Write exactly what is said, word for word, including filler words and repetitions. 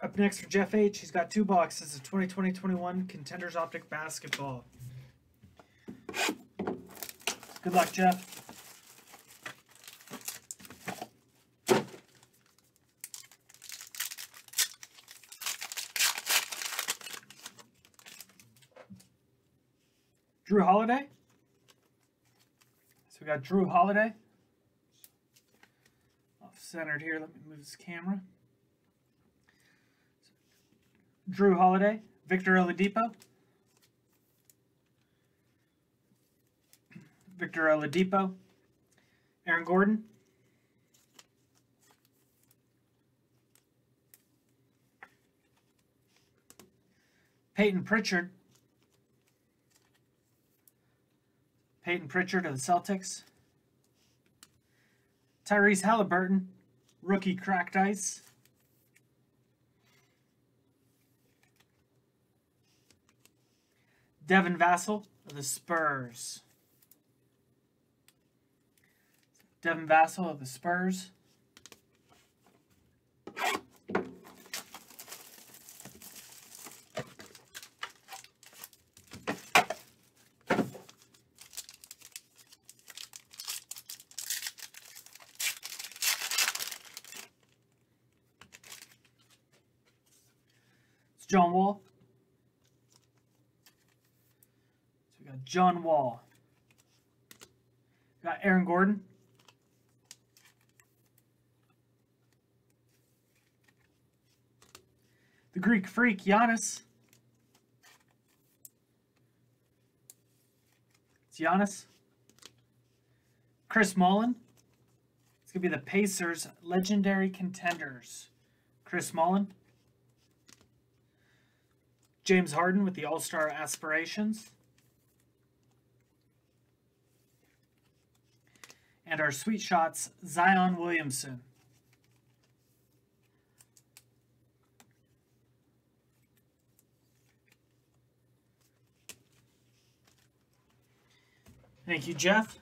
Up next for Jeff H. He's got two boxes of twenty twenty twenty-one Contenders Optic Basketball. Good luck, Jeff. Drew Holiday. So we got Drew Holiday. Off-centered here. Let me move this camera. Drew Holiday. Victor Oladipo. Victor Oladipo. Aaron Gordon. Peyton Pritchard. Peyton Pritchard of the Celtics. Tyrese Halliburton, rookie cracked ice. Devin Vassell of the Spurs. Devin Vassell of the Spurs. John Wall. So we got John Wall. We got Aaron Gordon. The Greek Freak, Giannis. It's Giannis. Chris Mullin. It's going to be the Pacers' legendary contenders. Chris Mullin. James Harden with the All-Star aspirations. And our sweet shots, Zion Williamson. Thank you, Jeff.